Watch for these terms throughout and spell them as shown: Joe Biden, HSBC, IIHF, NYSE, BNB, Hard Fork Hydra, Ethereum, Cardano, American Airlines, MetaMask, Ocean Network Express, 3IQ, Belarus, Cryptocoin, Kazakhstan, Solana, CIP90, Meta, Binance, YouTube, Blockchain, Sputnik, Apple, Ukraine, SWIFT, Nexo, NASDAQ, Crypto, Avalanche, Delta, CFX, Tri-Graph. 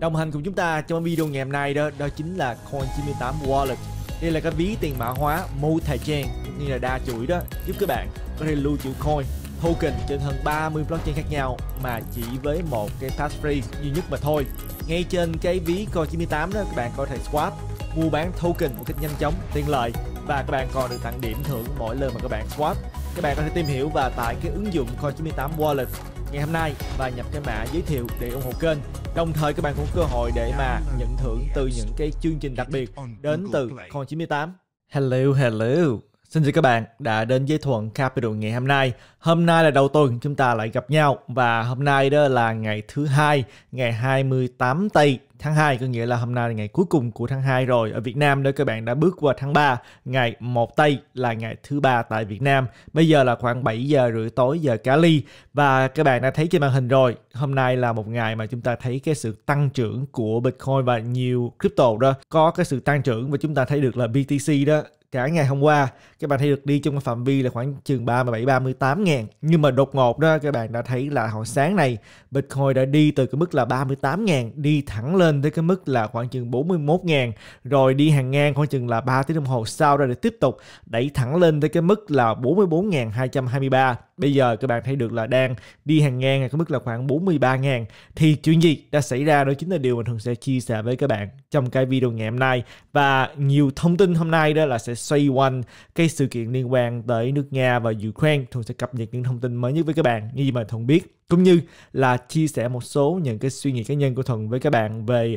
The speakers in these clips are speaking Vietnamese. Đồng hành cùng chúng ta trong video ngày hôm nay đó chính là Coin98 Wallet. Đây là cái ví tiền mã hóa multi-chain như là đa chuỗi đó, giúp các bạn có thể lưu trữ coin, token trên hơn 30 blockchain khác nhau mà chỉ với một cái passphrase duy nhất mà thôi. Ngay trên cái ví Coin98 đó, các bạn có thể swap, mua bán token một cách nhanh chóng, tiện lợi và các bạn còn được tặng điểm thưởng mỗi lần mà các bạn swap. Các bạn có thể tìm hiểu và tải cái ứng dụng Coin98 Wallet ngày hôm nay và nhập cái mã giới thiệu để ủng hộ kênh. Đồng thời các bạn cũng cơ hội để mà nhận thưởng từ những cái chương trình đặc biệt đến từ Coin98. Hello. Xin chào các bạn đã đến với Thuận Capital ngày hôm nay. Hôm nay là đầu tuần chúng ta lại gặp nhau và hôm nay đó là ngày thứ hai, ngày 28 Tây tháng 2, có nghĩa là hôm nay là ngày cuối cùng của tháng 2 rồi. Ở Việt Nam đó các bạn đã bước qua tháng 3, ngày 1 Tây là ngày thứ 3 tại Việt Nam. Bây giờ là khoảng 7 giờ rưỡi tối giờ Cali và các bạn đã thấy trên màn hình rồi. Hôm nay là một ngày mà chúng ta thấy cái sự tăng trưởng của Bitcoin và nhiều crypto đó có cái sự tăng trưởng, và chúng ta thấy được là BTC đó cả ngày hôm qua các bạn thấy được đi trong cái phạm vi là khoảng chừng 37-38 ngàn, nhưng mà đột ngột đó các bạn đã thấy là hồi sáng này Bitcoin đã đi từ cái mức là 38 ngàn, đi thẳng lên tới cái mức là khoảng chừng 41 ngàn, rồi đi hàng ngang khoảng chừng là 3 tiếng đồng hồ sau ra để tiếp tục đẩy thẳng lên tới cái mức là 44.223. Bây giờ các bạn thấy được là đang đi hàng ngang ở cái mức là khoảng 43 ngàn. Thì chuyện gì đã xảy ra đó chính là điều mình thường sẽ chia sẻ với các bạn trong cái video ngày hôm nay, và nhiều thông tin hôm nay đó là sẽ xoay quanh cái sự kiện liên quan tới nước Nga và Ukraine. Thuận sẽ cập nhật những thông tin mới nhất với các bạn như mà Thuận biết, cũng như là chia sẻ một số những cái suy nghĩ cá nhân của Thuận với các bạn về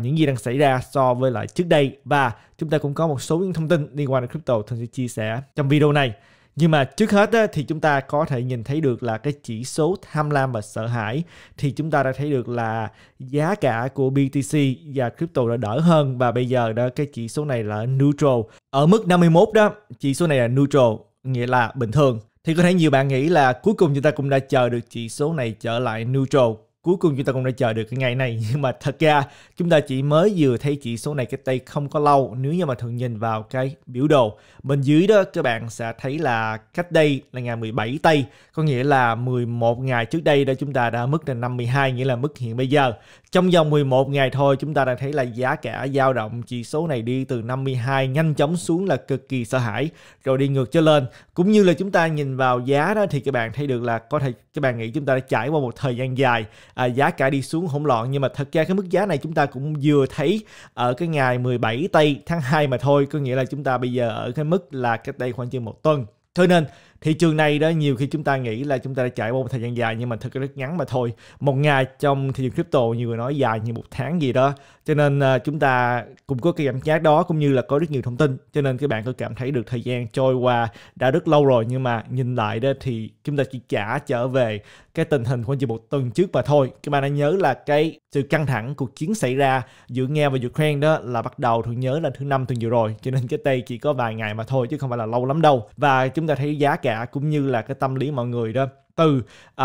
những gì đang xảy ra so với lại trước đây, và chúng ta cũng có một số những thông tin liên quan đến crypto Thuận sẽ chia sẻ trong video này. Nhưng mà trước hết á, thì chúng ta có thể nhìn thấy được là cái chỉ số tham lam và sợ hãi, thì chúng ta đã thấy được là giá cả của BTC và crypto đã đỡ hơn, và bây giờ đó cái chỉ số này là neutral. Ở mức 51 đó, chỉ số này là neutral, nghĩa là bình thường. Thì có thể nhiều bạn nghĩ là cuối cùng chúng ta cũng đã chờ được chỉ số này trở lại neutral. Cuối cùng chúng ta cũng đã chờ được cái ngày này, nhưng mà thật ra chúng ta chỉ mới vừa thấy chỉ số này cách đây không có lâu. Nếu như mà thường nhìn vào cái biểu đồ bên dưới đó, các bạn sẽ thấy là cách đây là ngày 17 Tây, có nghĩa là 11 ngày trước đây đó chúng ta đã mức là 52, nghĩa là mức hiện bây giờ. Trong vòng 11 ngày thôi chúng ta đã thấy là giá cả dao động, chỉ số này đi từ 52 nhanh chóng xuống là cực kỳ sợ hãi, rồi đi ngược trở lên. Cũng như là chúng ta nhìn vào giá đó thì các bạn thấy được là có thể các bạn nghĩ chúng ta đã trải qua một thời gian dài giá cả đi xuống hỗn loạn, nhưng mà thật ra cái mức giá này chúng ta cũng vừa thấy ở cái ngày 17 Tây tháng 2 mà thôi, có nghĩa là chúng ta bây giờ ở cái mức là cách đây khoảng chừng một tuần. Thế nên thị trường này đó nhiều khi chúng ta nghĩ là chúng ta đã trải qua một thời gian dài, nhưng mà thực ra rất ngắn mà thôi. Một ngày trong thị trường crypto nhiều người nói dài như một tháng gì đó, cho nên chúng ta cũng có cái cảm giác đó, cũng như là có rất nhiều thông tin, cho nên các bạn có cảm thấy được thời gian trôi qua đã rất lâu rồi, nhưng mà nhìn lại đó thì chúng ta chỉ trả trở về cái tình hình khoảng chừng một tuần trước mà thôi. Các bạn đã nhớ là cái sự căng thẳng cuộc chiến xảy ra giữa Nga và Ukraine đó là bắt đầu thường nhớ là thứ Năm tuần vừa rồi, cho nên cái tây chỉ có vài ngày mà thôi chứ không phải là lâu lắm đâu. Và chúng ta thấy giá cả cũng như là cái tâm lý mọi người đó từ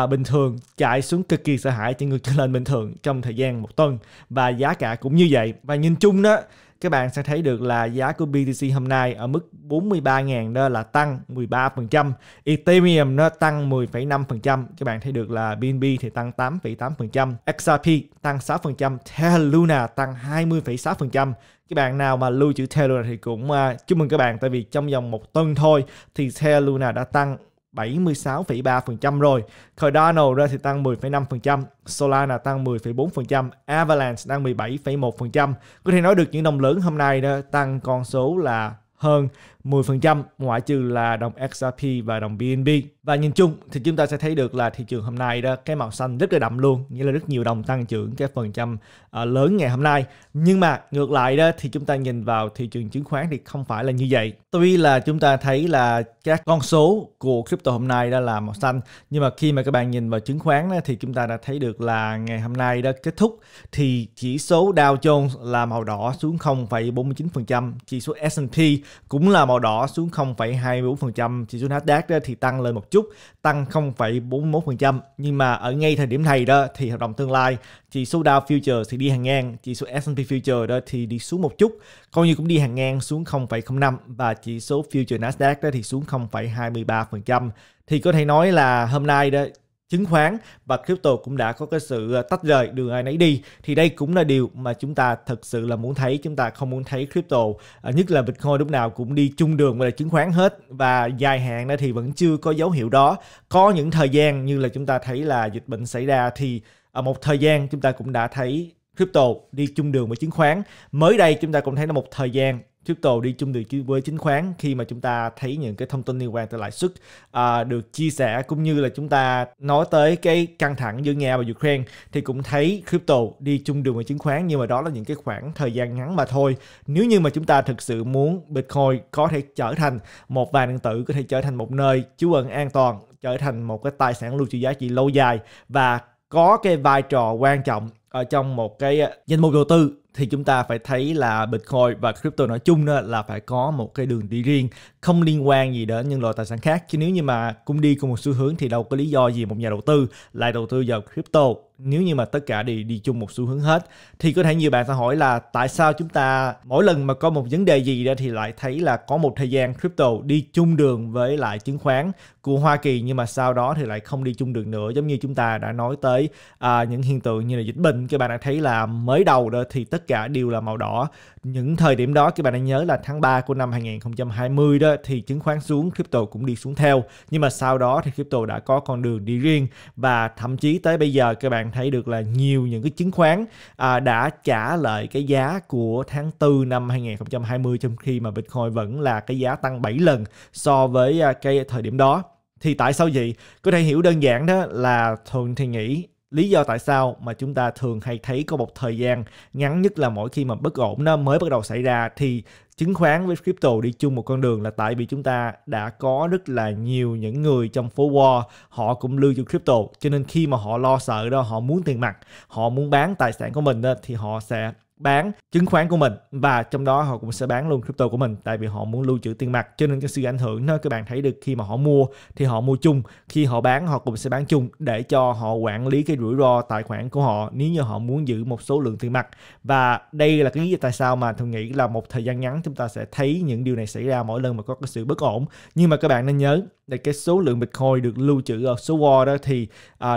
bình thường chạy xuống cực kỳ sợ hãi cho ngược trở lên bình thường trong thời gian một tuần, và giá cả cũng như vậy. Và nhìn chung đó các bạn sẽ thấy được là giá của BTC hôm nay ở mức 43.000 đó là tăng 13%, Ethereum nó tăng 10,5%, các bạn thấy được là BNB thì tăng 8,8%, XRP tăng 6%, Terra Luna tăng 20,6%. Các bạn nào mà lưu trữ Terra Luna thì cũng chúc mừng các bạn, tại vì trong vòng một tuần thôi thì Terra Luna đã tăng 76,3% rồi. Cardano ra thì tăng 10,5%, Solana tăng 10,4%, Avalanche tăng 17,1%. Có thể nói được những đồng lớn hôm nay đó tăng con số là hơn 10%, ngoại trừ là đồng XRP và đồng BNB. Và nhìn chung thì chúng ta sẽ thấy được là thị trường hôm nay đó cái màu xanh rất là đậm luôn, nghĩa là rất nhiều đồng tăng trưởng cái phần trăm lớn ngày hôm nay. Nhưng mà ngược lại đó thì chúng ta nhìn vào thị trường chứng khoán thì không phải là như vậy. Tuy là chúng ta thấy là các con số của crypto hôm nay đó là màu xanh, nhưng mà khi mà các bạn nhìn vào chứng khoán đó, thì chúng ta đã thấy được là ngày hôm nay đó kết thúc thì chỉ số Dow Jones là màu đỏ xuống 0,49%, chỉ số S&P cũng là màu đỏ xuống 0,24%, chỉ số NASDAQ đó thì tăng lên một chút, tăng 0,41%. Nhưng mà ở ngay thời điểm này đó thì hợp đồng tương lai chỉ số Dow Future thì đi hàng ngang, chỉ số S&P Future đó thì đi xuống một chút, coi như cũng đi hàng ngang xuống 0,05, và chỉ số Future NASDAQ đó thì xuống 0,23%. Thì có thể nói là hôm nay đó chứng khoán và crypto cũng đã có cái sự tách rời, đường ai nấy đi. Thì đây cũng là điều mà chúng ta thực sự là muốn thấy. Chúng ta không muốn thấy crypto, nhất là Bitcoin lúc nào cũng đi chung đường với chứng khoán hết, và dài hạn thì vẫn chưa có dấu hiệu đó. Có những thời gian như là chúng ta thấy là dịch bệnh xảy ra thì một thời gian chúng ta cũng đã thấy crypto đi chung đường với chứng khoán. Mới đây chúng ta cũng thấy là một thời gian crypto đi chung đường với chứng khoán khi mà chúng ta thấy những cái thông tin liên quan tới lãi suất được chia sẻ, cũng như là chúng ta nói tới cái căng thẳng giữa Nga và Ukraine thì cũng thấy crypto đi chung đường với chứng khoán. Nhưng mà đó là những cái khoảng thời gian ngắn mà thôi. Nếu như mà chúng ta thực sự muốn Bitcoin có thể trở thành một vàng điện tử, có thể trở thành một nơi trú ẩn an toàn, trở thành một cái tài sản lưu trữ giá trị lâu dài và có cái vai trò quan trọng ở trong một cái danh mục đầu tư, thì chúng ta phải thấy là Bitcoin và crypto nói chung là phải có một cái đường đi riêng, không liên quan gì đến những loại tài sản khác. Chứ nếu như mà cũng đi cùng một xu hướng thì đâu có lý do gì một nhà đầu tư lại đầu tư vào crypto nếu như mà tất cả đi chung một xu hướng hết. Thì có thể nhiều bạn sẽ hỏi là tại sao chúng ta mỗi lần mà có một vấn đề gì đó thì lại thấy là có một thời gian crypto đi chung đường với lại chứng khoán của Hoa Kỳ, nhưng mà sau đó thì lại không đi chung đường nữa. Giống như chúng ta đã nói tới những hiện tượng như là dịch bệnh, các bạn đã thấy là mới đầu đó thì tất cả đều là màu đỏ. Những thời điểm đó các bạn đã nhớ là tháng 3 của năm 2020 đó thì chứng khoán xuống, crypto cũng đi xuống theo. Nhưng mà sau đó thì crypto đã có con đường đi riêng, và thậm chí tới bây giờ các bạn thấy được là nhiều những cái chứng khoán đã trả lại cái giá của tháng 4 năm 2020, trong khi mà Bitcoin vẫn là cái giá tăng 7 lần so với cái thời điểm đó. Thì tại sao vậy? Có thể hiểu đơn giản đó là thường thì nghĩ lý do tại sao mà chúng ta thường hay thấy có một thời gian ngắn, nhất là mỗi khi mà bất ổn nó mới bắt đầu xảy ra thì chứng khoán với crypto đi chung một con đường, là tại vì chúng ta đã có rất là nhiều những người trong phố Wall họ cũng lưu trữ crypto, cho nên khi mà họ lo sợ đó, họ muốn tiền mặt, họ muốn bán tài sản của mình đó, thì họ sẽ bán chứng khoán của mình và trong đó họ cũng sẽ bán luôn crypto của mình, tại vì họ muốn lưu trữ tiền mặt. Cho nên cái sự ảnh hưởng đó các bạn thấy được, khi mà họ mua thì họ mua chung, khi họ bán họ cũng sẽ bán chung để cho họ quản lý cái rủi ro tài khoản của họ nếu như họ muốn giữ một số lượng tiền mặt. Và đây là cái lý do tại sao mà thường nghĩ là một thời gian ngắn chúng ta sẽ thấy những điều này xảy ra mỗi lần mà có cái sự bất ổn. Nhưng mà các bạn nên nhớ là cái số lượng Bitcoin được lưu trữ ở số Wall đó thì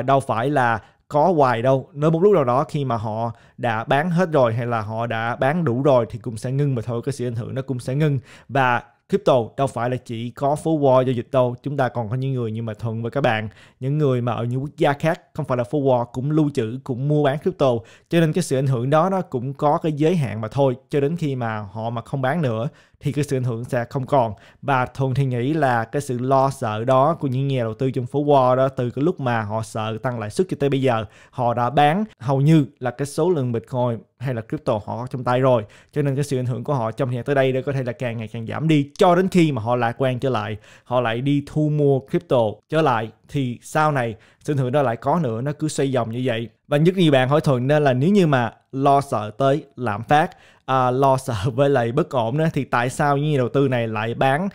đâu phải là có hoài đâu. Nếu một lúc nào đó khi mà họ đã bán hết rồi hay là họ đã bán đủ rồi thì cũng sẽ ngưng mà thôi, cái sự ảnh hưởng nó cũng sẽ ngưng. Và crypto đâu phải là chỉ có phố Wall giao dịch đâu, chúng ta còn có những người như mà Thuận với các bạn, những người mà ở những quốc gia khác không phải là phố Wall cũng lưu trữ, cũng mua bán crypto, cho nên cái sự ảnh hưởng đó nó cũng có cái giới hạn mà thôi. Cho đến khi mà họ mà không bán nữa thì cái sự ảnh hưởng sẽ không còn. Và Thuận thì nghĩ là cái sự lo sợ đó của những nhà đầu tư trong phố Wall đó, từ cái lúc mà họ sợ tăng lãi suất cho tới bây giờ, họ đã bán hầu như là cái số lượng Bitcoin hay là crypto họ trong tay rồi, cho nên cái sự ảnh hưởng của họ trong thời gian tới đây có thể là càng ngày càng giảm đi, cho đến khi mà họ lạc quan trở lại, họ lại đi thu mua crypto trở lại thì sau này sự ảnh hưởng đó lại có nữa, nó cứ xoay vòng như vậy. Và nhất nhiều bạn hỏi Thuận nên là nếu như mà lo sợ tới lạm phát, lo sợ với lại bất ổn đó, thì tại sao những nhà đầu tư này lại bán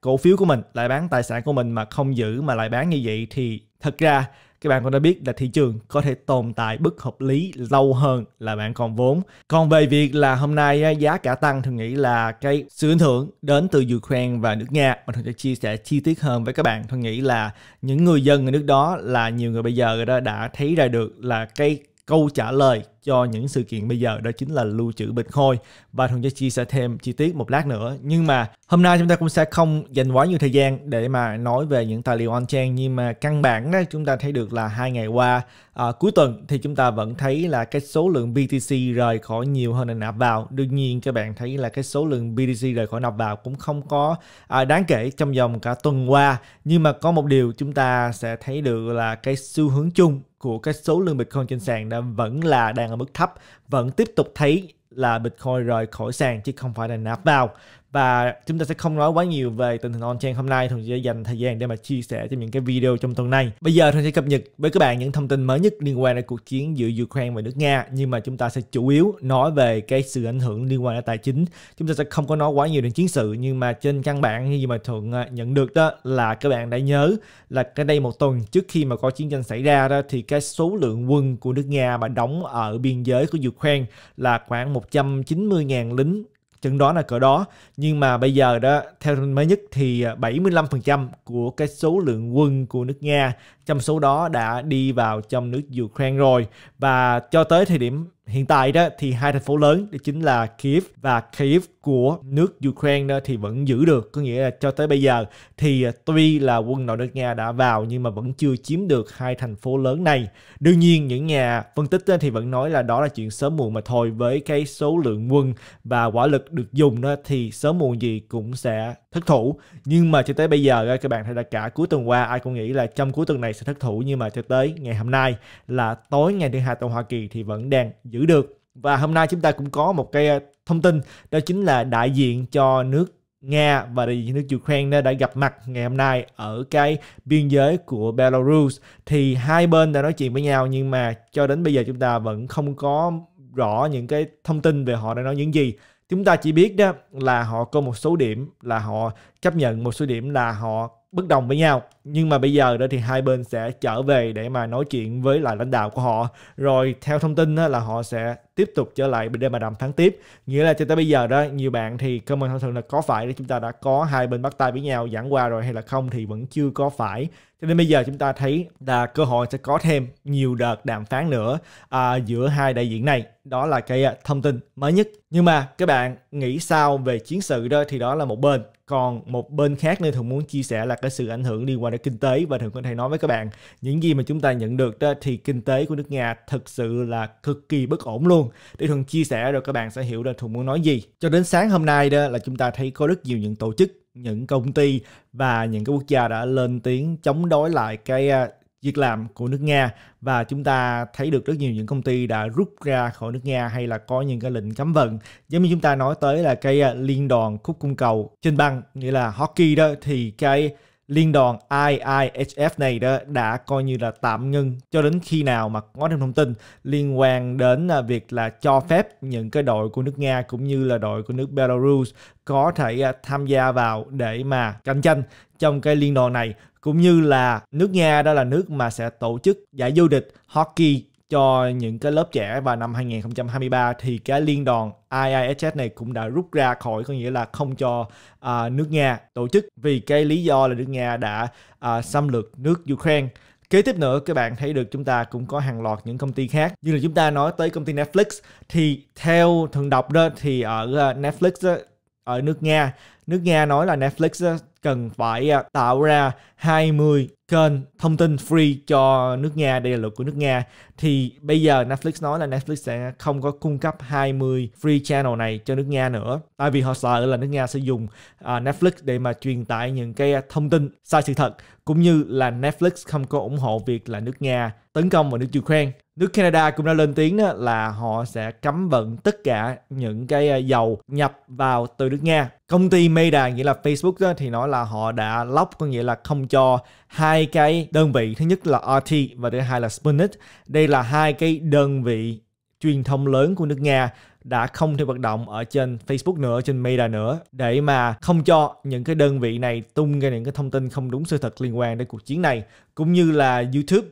cổ phiếu của mình, lại bán tài sản của mình mà không giữ mà lại bán như vậy? Thì thật ra các bạn cũng đã biết là thị trường có thể tồn tại bất hợp lý lâu hơn là bạn còn vốn. Còn về việc là hôm nay giá cả tăng, thường nghĩ là cái sự ảnh hưởng đến từ Ukraine và nước Nga mà thường sẽ chia sẻ chi tiết hơn với các bạn. Thường nghĩ là những người dân ở nước đó, là nhiều người bây giờ đã thấy ra được là cái câu trả lời cho những sự kiện bây giờ đó chính là lưu trữ Bitcoin, và Thuận sẽ chia sẻ thêm chi tiết một lát nữa. Nhưng mà hôm nay chúng ta cũng sẽ không dành quá nhiều thời gian để mà nói về những tài liệu on-chain, nhưng mà căn bản đó chúng ta thấy được là 2 ngày qua cuối tuần thì chúng ta vẫn thấy là cái số lượng BTC rời khỏi nhiều hơn là nạp vào. Đương nhiên các bạn thấy là cái số lượng BTC rời khỏi nạp vào cũng không có đáng kể trong vòng cả tuần qua, nhưng mà có một điều chúng ta sẽ thấy được là cái xu hướng chung của cái số lượng Bitcoin trên sàn đã vẫn là đang ở mức thấp, vẫn tiếp tục thấy là Bitcoin rời khỏi sàn chứ không phải là nạp vào. Và chúng ta sẽ không nói quá nhiều về tình hình on-chain hôm nay, Thuận sẽ dành thời gian để mà chia sẻ cho những cái video trong tuần này. Bây giờ Thuận sẽ cập nhật với các bạn những thông tin mới nhất liên quan đến cuộc chiến giữa Ukraine và nước Nga, nhưng mà chúng ta sẽ chủ yếu nói về cái sự ảnh hưởng liên quan đến tài chính. Chúng ta sẽ không có nói quá nhiều đến chiến sự, nhưng mà trên căn bản như mà Thuận nhận được đó là các bạn đã nhớ là cái đây một tuần trước khi mà có chiến tranh xảy ra đó thì cái số lượng quân của nước Nga mà đóng ở biên giới của Ukraine là khoảng 190.000 lính chừng đó là cỡ đó. Nhưng mà bây giờ đó, theo mới nhất thì 75% của cái số lượng quân của nước Nga trong số đó đã đi vào trong nước Ukraine rồi. Và cho tới thời điểm hiện tại đó thì hai thành phố lớn đó chính là Kyiv và Kyiv của nước Ukraine đó thì vẫn giữ được. Có nghĩa là cho tới bây giờ thì tuy là quân đội nước Nga đã vào nhưng mà vẫn chưa chiếm được hai thành phố lớn này. Đương nhiên những nhà phân tích thì vẫn nói là đó là chuyện sớm muộn mà thôi, với cái số lượng quân và hỏa lực được dùng đó thì sớm muộn gì cũng sẽ thất thủ. Nhưng mà cho tới bây giờ các bạn thấy là cả cuối tuần qua ai cũng nghĩ là trong cuối tuần này sẽ thất thủ, nhưng mà cho tới ngày hôm nay là tối ngày thứ hai tuần Hoa Kỳ thì vẫn đang giữ được. Và hôm nay chúng ta cũng có một cái thông tin, đó chính là đại diện cho nước Nga và đại diện nước Ukraine đã gặp mặt ngày hôm nay ở cái biên giới của Belarus. Thì hai bên đã nói chuyện với nhau nhưng mà cho đến bây giờ chúng ta vẫn không có rõ những cái thông tin về họ đã nói những gì. Chúng ta chỉ biết đó là họ có một số điểm là họ chấp nhận, một số điểm là họ bất đồng với nhau. Nhưng mà bây giờ đó thì hai bên sẽ trở về để mà nói chuyện với lại lãnh đạo của họ. Rồi theo thông tin đó là họ sẽ tiếp tục trở lại để mà đàm phán tiếp. Nghĩa là cho tới bây giờ đó, nhiều bạn thì comment thông thường là có phải là chúng ta đã có hai bên bắt tay với nhau giảng hòa rồi hay là không thì vẫn chưa có phải. Cho nên bây giờ chúng ta thấy là cơ hội sẽ có thêm nhiều đợt đàm phán nữa giữa hai đại diện này. Đó là cái thông tin mới nhất. Nhưng mà các bạn nghĩ sao về chiến sự đó thì đó là một bên. Còn một bên khác nơi Thuận muốn chia sẻ là cái sự ảnh hưởng liên quan đến kinh tế, và Thuận có thể nói với các bạn những gì mà chúng ta nhận được đó thì kinh tế của nước Nga thực sự là cực kỳ bất ổn luôn. Để Thuận chia sẻ rồi các bạn sẽ hiểu là Thuận muốn nói gì. Cho đến sáng hôm nay đó là chúng ta thấy có rất nhiều những tổ chức, những công ty và những cái quốc gia đã lên tiếng chống đối lại cái việc làm của nước Nga, và chúng ta thấy được rất nhiều những công ty đã rút ra khỏi nước Nga hay là có những cái lệnh cấm vận. Giống như chúng ta nói tới là cái liên đoàn khúc cung cầu trên băng, nghĩa là hockey đó, thì cái liên đoàn IIHF này đó đã coi như là tạm ngưng cho đến khi nào mà có thêm thông tin liên quan đến việc là cho phép những cái đội của nước Nga cũng như là đội của nước Belarus có thể tham gia vào để mà cạnh tranh trong cái liên đoàn này, cũng như là nước Nga đó là nước mà sẽ tổ chức giải vô địch hockey cho những cái lớp trẻ vào năm 2023 thì cái liên đoàn IIHF này cũng đã rút ra khỏi, có nghĩa là không cho nước Nga tổ chức vì cái lý do là nước Nga đã xâm lược nước Ukraine. Kế tiếp nữa các bạn thấy được chúng ta cũng có hàng loạt những công ty khác, như là chúng ta nói tới công ty Netflix thì theo thường đọc đó thì ở Netflix đó, ở nước Nga nói là Netflix cần phải tạo ra 20 kênh thông tin free cho nước Nga, đây là luật của nước Nga. Thì bây giờ Netflix nói là Netflix sẽ không có cung cấp 20 free channel này cho nước Nga nữa, tại vì họ sợ là nước Nga sẽ dùng Netflix để mà truyền tải những cái thông tin sai sự thật, cũng như là Netflix không có ủng hộ việc là nước Nga tấn công vào nước Ukraine. Nước Canada cũng đã lên tiếng là họ sẽ cấm vận tất cả những cái dầu nhập vào từ nước Nga. Công ty Meta, nghĩa là Facebook đó, thì nói là họ đã lock, có nghĩa là không cho hai cái đơn vị, thứ nhất là RT và thứ hai là Sputnik. Đây là hai cái đơn vị truyền thông lớn của nước Nga đã không thể hoạt động ở trên Facebook nữa, trên Meta nữa, để mà không cho những cái đơn vị này tung ra những cái thông tin không đúng sự thật liên quan đến cuộc chiến này. Cũng như là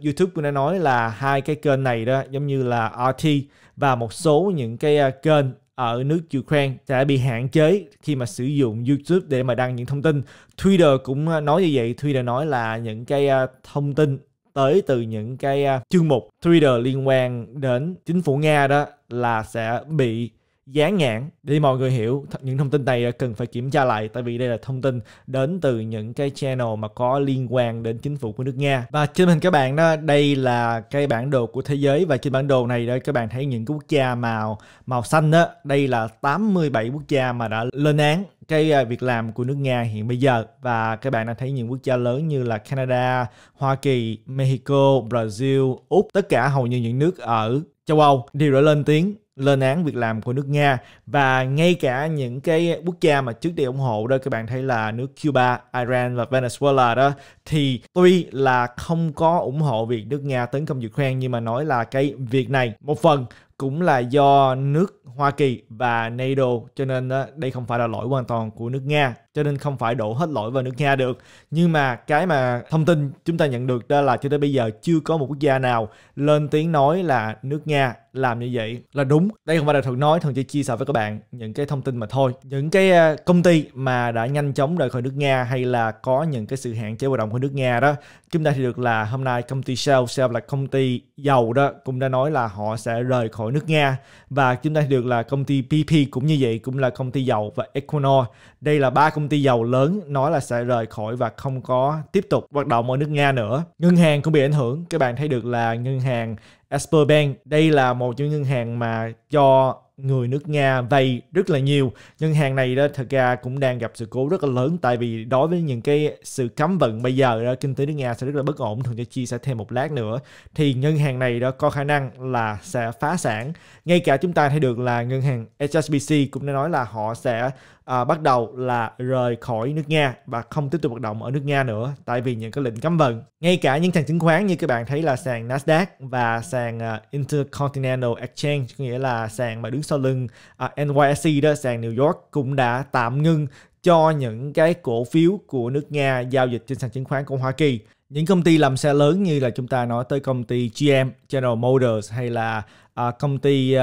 YouTube cũng đã nói là hai cái kênh này đó, giống như là RT và một số những cái kênh ở nước Ukraine sẽ bị hạn chế khi mà sử dụng YouTube để mà đăng những thông tin. Twitter cũng nói như vậy, Twitter nói là những cái thông tin tới từ những cái chương mục Twitter liên quan đến chính phủ Nga đó là sẽ bị dán nhãn. Để mọi người hiểu, những thông tin này cần phải kiểm tra lại, tại vì đây là thông tin đến từ những cái channel mà có liên quan đến chính phủ của nước Nga. Và trên hình các bạn đó, đây là cái bản đồ của thế giới, và trên bản đồ này đó, các bạn thấy những cái quốc gia màu xanh đó, đây là 87 quốc gia mà đã lên án cái việc làm của nước Nga hiện bây giờ. Và các bạn đã thấy những quốc gia lớn như là Canada, Hoa Kỳ, Mexico, Brazil, Úc, tất cả hầu như những nước ở châu Âu đều đã lên tiếng lên án việc làm của nước Nga. Và ngay cả những cái quốc gia mà trước đây ủng hộ đó, các bạn thấy là nước Cuba, Iran và Venezuela đó, thì tuy là không có ủng hộ việc nước Nga tấn công Ukraine, nhưng mà nói là cái việc này một phần cũng là do nước Hoa Kỳ và NATO, cho nên đây không phải là lỗi hoàn toàn của nước Nga. cho nên không phải đổ hết lỗi vào nước Nga được. Nhưng mà cái mà thông tin chúng ta nhận được đó là cho tới bây giờ chưa có một quốc gia nào lên tiếng nói là nước Nga làm như vậy là đúng. Đây không phải là Thuận nói, Thuận chỉ chia sẻ với các bạn những cái thông tin mà thôi. Những cái công ty mà đã nhanh chóng rời khỏi nước Nga hay là có những cái sự hạn chế hoạt động của nước Nga đó, chúng ta thì được là hôm nay công ty Shell là công ty dầu đó, cũng đã nói là họ sẽ rời khỏi nước Nga. Và chúng ta thì được là công ty BP cũng như vậy, cũng là công ty dầu, và Equinor. Đây là ba công ty dầu lớn nói là sẽ rời khỏi và không có tiếp tục hoạt động ở nước Nga nữa. Ngân hàng cũng bị ảnh hưởng. Các bạn thấy được là ngân hàng Sberbank, đây là một trong những ngân hàng mà cho người nước Nga vay rất là nhiều. Ngân hàng này đó thật ra cũng đang gặp sự cố rất là lớn, tại vì đối với những cái sự cấm vận bây giờ đó, kinh tế nước Nga sẽ rất là bất ổn. Thường sẽ chia sẻ thêm một lát nữa. Thì ngân hàng này đó có khả năng là sẽ phá sản. Ngay cả chúng ta thấy được là ngân hàng HSBC cũng đã nói là họ sẽ bắt đầu là rời khỏi nước Nga và không tiếp tục hoạt động ở nước Nga nữa, tại vì những cái lệnh cấm vận. Ngay cả những sàn chứng khoán như các bạn thấy là sàn NASDAQ và sàn Intercontinental Exchange, nghĩa là sàn mà đứng sau lưng NYSE đó, sàn New York cũng đã tạm ngưng cho những cái cổ phiếu của nước Nga giao dịch trên sàn chứng khoán của Hoa Kỳ. Những công ty làm xe lớn như là chúng ta nói tới công ty GM, General Motors, hay là công ty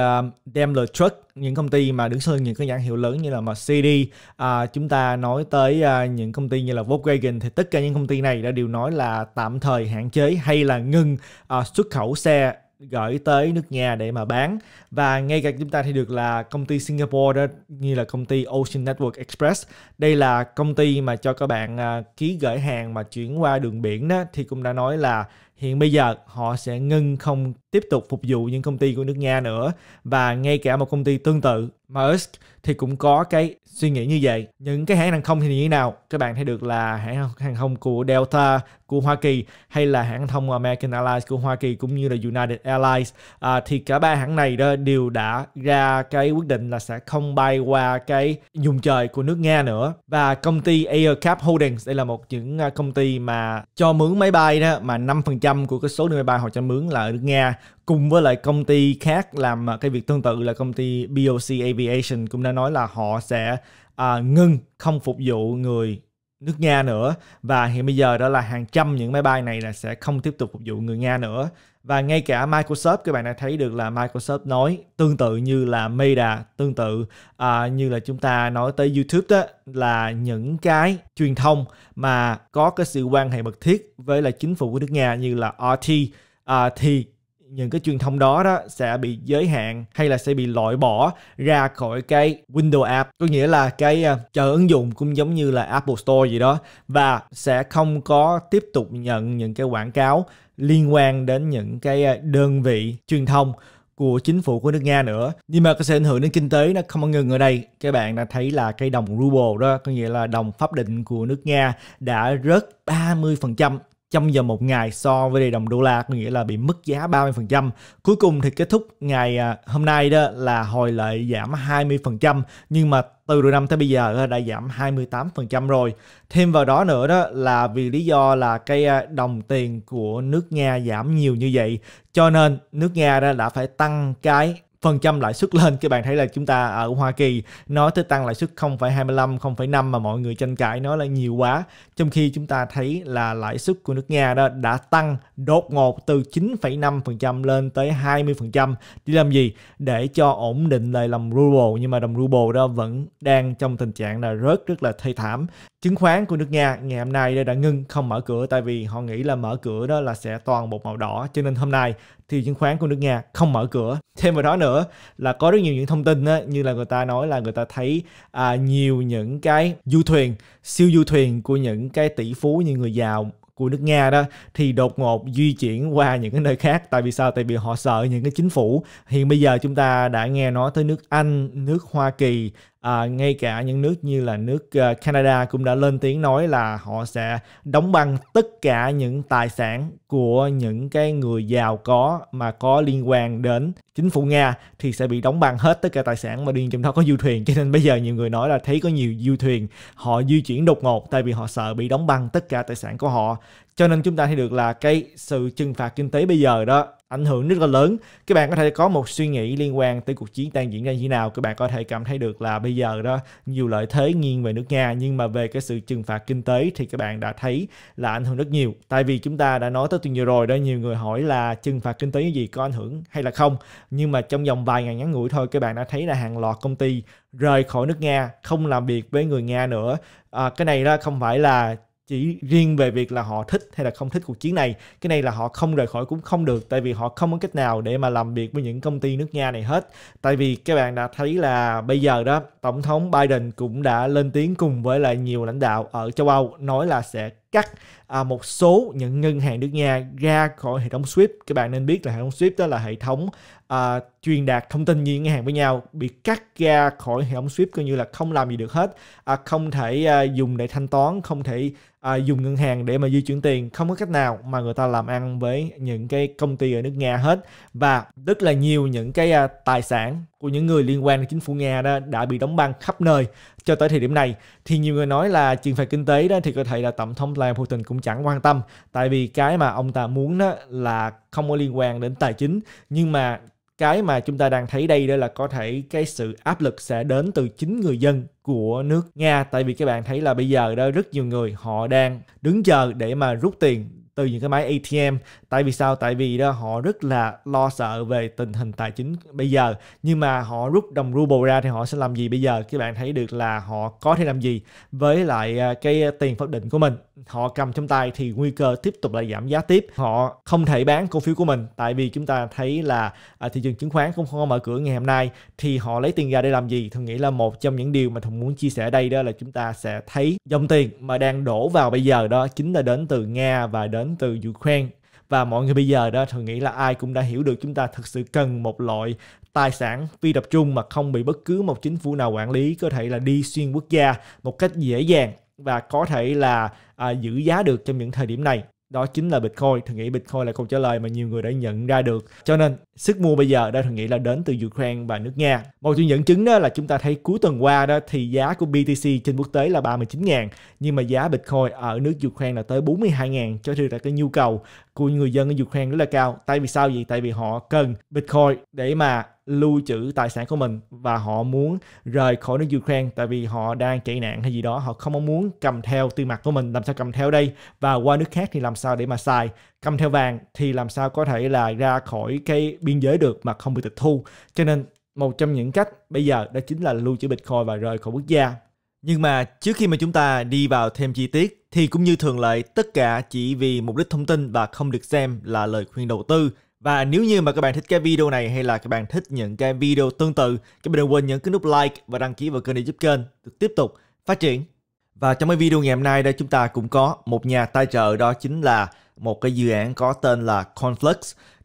Daimler Truck, những công ty mà đứng sau những cái nhãn hiệu lớn như là Mercedes, chúng ta nói tới những công ty như là Volkswagen, thì tất cả những công ty này đã đều nói là tạm thời hạn chế hay là ngừng xuất khẩu xe gửi tới nước Nga để mà bán. Và ngay cả chúng ta thấy được là công ty Singapore đó, như là công ty Ocean Network Express, đây là công ty mà cho các bạn ký gửi hàng mà chuyển qua đường biển đó, thì cũng đã nói là hiện bây giờ họ sẽ ngưng không tiếp tục phục vụ những công ty của nước Nga nữa. Và ngay cả một công ty tương tự Musk thì cũng có cái suy nghĩ như vậy. Những cái hãng hàng không thì như thế nào? Các bạn thấy được là hãng hàng không của Delta của Hoa Kỳ, hay là hãng thông American Airlines của Hoa Kỳ, cũng như là United Airlines, thì cả ba hãng này đó đều đã ra cái quyết định là sẽ không bay qua cái vùng trời của nước Nga nữa. Và công ty Aircap Holdings, đây là một những công ty mà cho mướn máy bay đó, mà 5% của cái số máy bay họ cho mướn là ở nước Nga. Cùng với lại công ty khác làm cái việc tương tự là công ty BOC Aviation cũng đã nói là họ sẽ ngưng không phục vụ người nước Nga nữa. Và hiện bây giờ đó là hàng trăm những máy bay này là sẽ không tiếp tục phục vụ người Nga nữa. Và ngay cả Microsoft, các bạn đã thấy được là Microsoft nói tương tự như là Meta, tương tự như là chúng ta nói tới YouTube đó, là những cái truyền thông mà có cái sự quan hệ mật thiết với là chính phủ của nước Nga như là RT, thì những cái truyền thông đó đó sẽ bị giới hạn hay là sẽ bị loại bỏ ra khỏi cái Windows App, có nghĩa là cái chợ ứng dụng cũng giống như là Apple Store gì đó, và sẽ không có tiếp tục nhận những cái quảng cáo liên quan đến những cái đơn vị truyền thông của chính phủ của nước Nga nữa. Nhưng mà cái sự ảnh hưởng đến kinh tế nó không có ngừng ở đây. Các bạn đã thấy là cái đồng ruble đó, có nghĩa là đồng pháp định của nước Nga đã rớt 30% trong vòng một ngày so với đồng đô la, có nghĩa là bị mất giá 30%. Cuối cùng thì kết thúc ngày hôm nay đó là hồi lợi giảm 20%, nhưng mà từ đầu năm tới bây giờ đã giảm 28% rồi. Thêm vào đó nữa đó là vì lý do là cái đồng tiền của nước Nga giảm nhiều như vậy, cho nên nước Nga đã phải tăng cái phần trăm lãi suất lên. Các bạn thấy là chúng ta ở Hoa Kỳ nói tới tăng lãi suất 0,25, 0,5 mà mọi người tranh cãi nói là nhiều quá. Trong khi chúng ta thấy là lãi suất của nước Nga đó đã tăng đột ngột từ 9,5% lên tới 20%. Để làm gì? Để cho ổn định lại đồng ruble, nhưng mà đồng ruble đó vẫn đang trong tình trạng là rớt rất là thê thảm. Chứng khoán của nước Nga ngày hôm nay đã ngưng không mở cửa, tại vì họ nghĩ là mở cửa đó là sẽ toàn một màu đỏ, cho nên hôm nay thì chứng khoán của nước Nga không mở cửa. Thêm vào đó nữa là có rất nhiều những thông tin đó, như là người ta nói là người ta thấy nhiều những cái du thuyền, siêu du thuyền của những cái tỷ phú như người giàu của nước Nga đó thì đột ngột di chuyển qua những cái nơi khác. Tại vì sao? Tại vì họ sợ những cái chính phủ. Hiện bây giờ chúng ta đã nghe nói tới nước Anh, nước Hoa Kỳ, ngay cả những nước như là nước Canada cũng đã lên tiếng nói là họ sẽ đóng băng tất cả những tài sản của những cái người giàu có mà có liên quan đến chính phủ Nga, thì sẽ bị đóng băng hết tất cả tài sản mà điên trong đó có du thuyền. Cho nên bây giờ nhiều người nói là thấy có nhiều du thuyền họ di chuyển đột ngột, tại vì họ sợ bị đóng băng tất cả tài sản của họ. Cho nên chúng ta thấy được là cái sự trừng phạt kinh tế bây giờ đó ảnh hưởng rất là lớn. Các bạn có thể có một suy nghĩ liên quan tới cuộc chiến đang diễn ra như thế nào. Các bạn có thể cảm thấy được là bây giờ đó nhiều lợi thế nghiêng về nước Nga, nhưng mà về cái sự trừng phạt kinh tế thì các bạn đã thấy là ảnh hưởng rất nhiều. Tại vì chúng ta đã nói tới tuần vừa rồi đó, nhiều người hỏi là trừng phạt kinh tế như gì, có ảnh hưởng hay là không. Nhưng mà trong vòng vài ngày ngắn ngủi thôi, các bạn đã thấy là hàng loạt công ty rời khỏi nước Nga, không làm việc với người Nga nữa. Cái này đó không phải là chỉ riêng về việc là họ thích hay là không thích cuộc chiến này. Cái này là họ không rời khỏi cũng không được, tại vì họ không có cách nào để mà làm việc với những công ty nước Nga này hết. Tại vì các bạn đã thấy là bây giờ đó, Tổng thống Biden cũng đã lên tiếng cùng với lại nhiều lãnh đạo ở châu Âu, nói là sẽ cắt một số những ngân hàng nước Nga ra khỏi hệ thống SWIFT. Các bạn nên biết là hệ thống SWIFT đó là hệ thống truyền đạt thông tin giữa ngân hàng với nhau, bị cắt ra khỏi hệ thống SWIFT coi như là không làm gì được hết, không thể dùng để thanh toán, không thể dùng ngân hàng để mà di chuyển tiền, không có cách nào mà người ta làm ăn với những cái công ty ở nước Nga hết. Và rất là nhiều những cái tài sản của những người liên quan đến chính phủ Nga đó đã bị đóng băng khắp nơi. Cho tới thời điểm này thì nhiều người nói là trừng phạt kinh tế đó thì có thể là Tổng thống Vladimir Putin cũng chẳng quan tâm, tại vì cái mà ông ta muốn đó là không có liên quan đến tài chính. Nhưng mà cái mà chúng ta đang thấy đây đó là có thể cái sự áp lực sẽ đến từ chính người dân của nước Nga. Tại vì các bạn thấy là bây giờ đó rất nhiều người họ đang đứng chờ để mà rút tiền từ những cái máy ATM. Tại vì sao? Tại vì đó họ rất là lo sợ về tình hình tài chính bây giờ. Nhưng mà họ rút đồng ruble ra thì họ sẽ làm gì bây giờ? Các bạn thấy được là họ có thể làm gì với lại cái tiền pháp định của mình. Họ cầm trong tay thì nguy cơ tiếp tục lại giảm giá tiếp. Họ không thể bán cổ phiếu của mình, tại vì chúng ta thấy là thị trường chứng khoán cũng không có mở cửa ngày hôm nay. Thì họ lấy tiền ra để làm gì? Thường nghĩ là một trong những điều mà Thường muốn chia sẻ đây đó là chúng ta sẽ thấy dòng tiền mà đang đổ vào bây giờ đó chính là đến từ Nga và đến từ Ukraine. Và mọi người bây giờ đó Thường nghĩ là ai cũng đã hiểu được chúng ta thực sự cần một loại tài sản phi tập trung mà không bị bất cứ một chính phủ nào quản lý, có thể là đi xuyên quốc gia một cách dễ dàng và có thể là giữ giá được trong những thời điểm này. Đó chính là Bitcoin. Thường nghĩ Bitcoin là câu trả lời mà nhiều người đã nhận ra được. Cho nên sức mua bây giờ đã Thường nghĩ là đến từ Ukraine và nước Nga. Một trong những chứng đó là chúng ta thấy cuối tuần qua đó thì giá của BTC trên quốc tế là 39.000, nhưng mà giá Bitcoin ở nước Ukraine là tới 42.000, cho thấy là cái nhu cầu của người dân ở Ukraine rất là cao. Tại vì sao vậy? Tại vì họ cần Bitcoin để mà lưu trữ tài sản của mình và họ muốn rời khỏi nước Ukraine, tại vì họ đang chạy nạn hay gì đó, họ không muốn cầm theo tiền mặt của mình. Làm sao cầm theo đây? Và qua nước khác thì làm sao để mà xài? Cầm theo vàng thì làm sao có thể là ra khỏi cái biên giới được mà không bị tịch thu? Cho nên một trong những cách bây giờ đó chính là lưu trữ Bitcoin và rời khỏi quốc gia. Nhưng mà trước khi mà chúng ta đi vào thêm chi tiết thì cũng như thường lệ, tất cả chỉ vì mục đích thông tin và không được xem là lời khuyên đầu tư. Và nếu như mà các bạn thích cái video này hay là các bạn thích những cái video tương tự, các bạn đừng quên nhấn cái nút like và đăng ký vào kênh để giúp kênh được tiếp tục phát triển. Và trong cái video ngày hôm nay đây chúng ta cũng có một nhà tài trợ, đó chính là một cái dự án có tên là Conflux.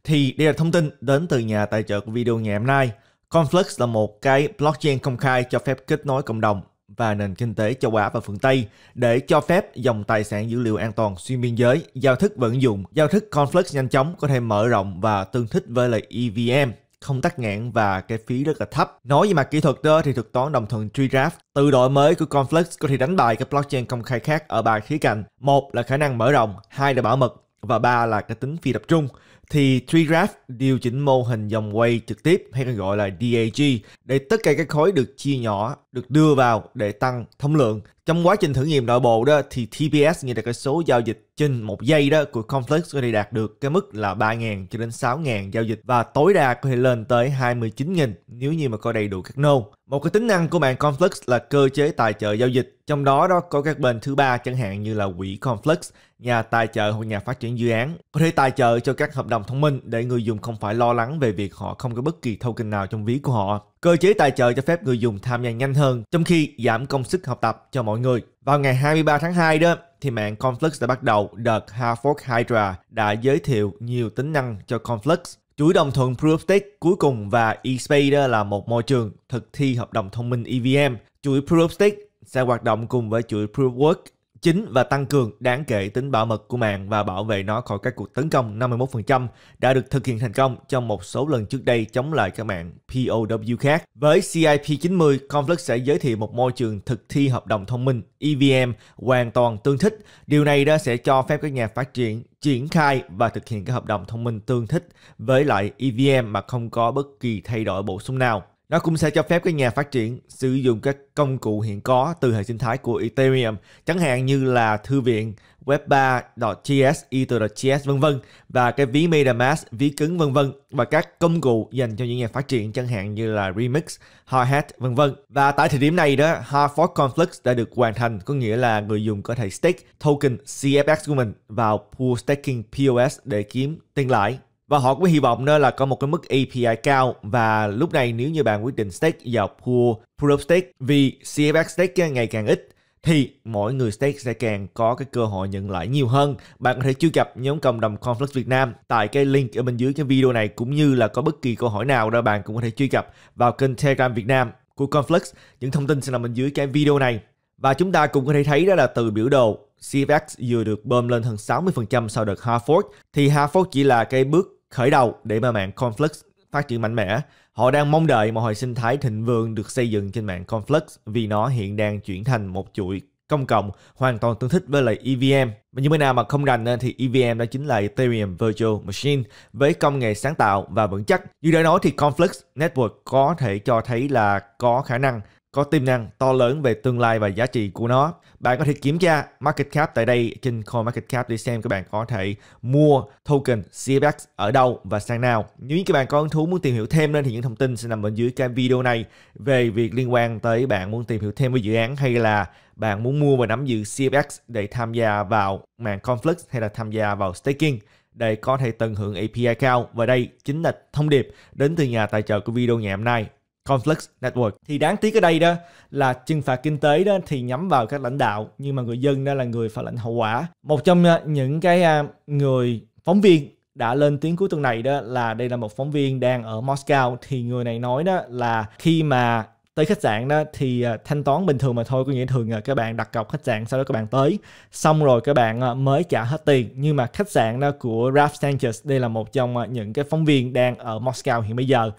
Thì đây là thông tin đến từ nhà tài trợ của video ngày hôm nay. Conflux là một cái blockchain công khai cho phép kết nối cộng đồng và nền kinh tế châu Á và phương Tây để cho phép dòng tài sản dữ liệu an toàn xuyên biên giới. Giao thức vận dụng, giao thức Conflux nhanh chóng có thể mở rộng và tương thích với lại EVM, không tắc nghẽn và cái phí rất là thấp. Nói về mặt kỹ thuật đó thì thuật toán đồng thuận Tri-Graph, từ đội mới của Conflux có thể đánh bại các blockchain công khai khác ở ba khía cạnh. Một là khả năng mở rộng, hai là bảo mật và ba là cái tính phi tập trung. Thì Tri-Graph điều chỉnh mô hình dòng quay trực tiếp hay còn gọi là DAG để tất cả các khối được chia nhỏ, được đưa vào để tăng thông lượng. Trong quá trình thử nghiệm nội bộ đó thì TPS, nghĩa là cái số giao dịch trên một giây đó của Conflux, có thể đạt được cái mức là 3.000 cho đến 6.000 giao dịch và tối đa có thể lên tới 29.000 nếu như mà có đầy đủ các node. Một cái tính năng của mạng Conflux là cơ chế tài trợ giao dịch, trong đó đó có các bên thứ ba chẳng hạn như là quỹ Conflux, nhà tài trợ hoặc nhà phát triển dự án có thể tài trợ cho các hợp đồng thông minh để người dùng không phải lo lắng về việc họ không có bất kỳ token nào trong ví của họ. Cơ chế tài trợ cho phép người dùng tham gia nhanh hơn, trong khi giảm công sức học tập cho mọi người. Vào ngày 23 tháng 2 đó, thì mạng Conflux đã bắt đầu đợt Hard Fork Hydra đã giới thiệu nhiều tính năng cho Conflux. Chuỗi đồng thuận Proof of Stake cuối cùng và eSpace đó là một môi trường thực thi hợp đồng thông minh EVM. Chuỗi Proof of Stake sẽ hoạt động cùng với chuỗi Proof of Work chính và tăng cường đáng kể tính bảo mật của mạng và bảo vệ nó khỏi các cuộc tấn công 51% đã được thực hiện thành công trong một số lần trước đây chống lại các mạng POW khác. Với CIP90, Conflux sẽ giới thiệu một môi trường thực thi hợp đồng thông minh EVM hoàn toàn tương thích. Điều này đã sẽ cho phép các nhà phát triển triển khai và thực hiện các hợp đồng thông minh tương thích với lại EVM mà không có bất kỳ thay đổi bổ sung nào. Nó cũng sẽ cho phép các nhà phát triển sử dụng các công cụ hiện có từ hệ sinh thái của Ethereum, chẳng hạn như là thư viện, web3.js, ether.js v.v. và cái ví MetaMask, ví cứng v.v. và các công cụ dành cho những nhà phát triển chẳng hạn như là Remix, Hard Hat v.v. Và tại thời điểm này đó, Hard Fork Conflux đã được hoàn thành, có nghĩa là người dùng có thể stake token CFX của mình vào pool staking POS để kiếm tiền lãi. Và họ cũng hy vọng đó là có một cái mức API cao, và lúc này nếu như bạn quyết định stake vào pool Proof of Stake, vì CFX stake ngày càng ít thì mỗi người stake sẽ càng có cái cơ hội nhận lãi nhiều hơn. Bạn có thể truy cập nhóm cộng đồng Conflux Việt Nam tại cái link ở bên dưới cái video này, cũng như là có bất kỳ câu hỏi nào đó bạn cũng có thể truy cập vào kênh Telegram Việt Nam của Conflux. Những thông tin sẽ nằm bên dưới cái video này. Và chúng ta cũng có thể thấy đó là từ biểu đồ CFX vừa được bơm lên hơn 60% sau đợt hard fork, thì hard fork chỉ là cái bước khởi đầu để mà mạng Conflux phát triển mạnh mẽ. Họ đang mong đợi một hệ sinh thái thịnh vượng được xây dựng trên mạng Conflux, vì nó hiện đang chuyển thành một chuỗi công cộng hoàn toàn tương thích với lại EVM. Và những bên nào mà không rành thì EVM đó chính là Ethereum Virtual Machine với công nghệ sáng tạo và vững chắc. Như đã nói thì Conflux Network có thể cho thấy là có khả năng, có tiềm năng to lớn về tương lai và giá trị của nó. Bạn có thể kiểm tra market cap tại đây trên CoinMarketCap để xem các bạn có thể mua token CFX ở đâu và sang nào. Nếu như các bạn có hứng thú muốn tìm hiểu thêm nên thì những thông tin sẽ nằm bên dưới cái video này về việc liên quan tới bạn muốn tìm hiểu thêm với dự án, hay là bạn muốn mua và nắm giữ CFX để tham gia vào mạng Conflux, hay là tham gia vào staking để có thể tận hưởng API cao. Và đây chính là thông điệp đến từ nhà tài trợ của video ngày hôm nay, Conflux Network. Thì đáng tiếc ở đây đó là trừng phạt kinh tế đó thì nhắm vào các lãnh đạo, nhưng mà người dân đó là người phải lãnh hậu quả. Một trong những cái người phóng viên đã lên tiếng cuối tuần này đó là đây là một phóng viên đang ở Moscow, thì người này nói đó là khi mà tới khách sạn đó thì thanh toán bình thường mà thôi, có nghĩa thường các bạn đặt cọc khách sạn, sau đó các bạn tới, xong rồi các bạn mới trả hết tiền. Nhưng mà khách sạn đó của Ralph Sanchez, đây là một trong những cái phóng viên đang ở Moscow hiện bây giờ,